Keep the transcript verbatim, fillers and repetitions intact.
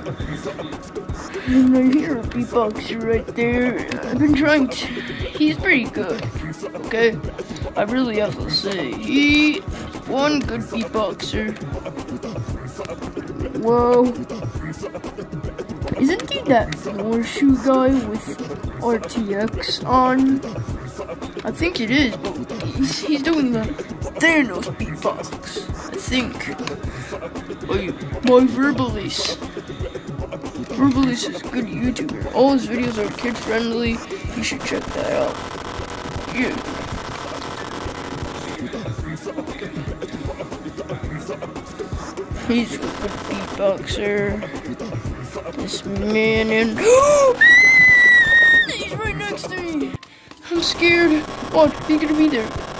I hear a beatboxer right there. I've been trying to. He's pretty good. Okay, I really have to say, he one good beatboxer. Whoa, isn't he that Morshu guy with R T X on? I think it is, but he's, he's doing the Thanos beatbox. I think. Wait, my Verbalist. Verbalist is a good YouTuber. All his videos are kid friendly. You should check that out. Yeah. He's a good beatboxer. This man and he's right next to me. I'm scared. What? He's gonna be there.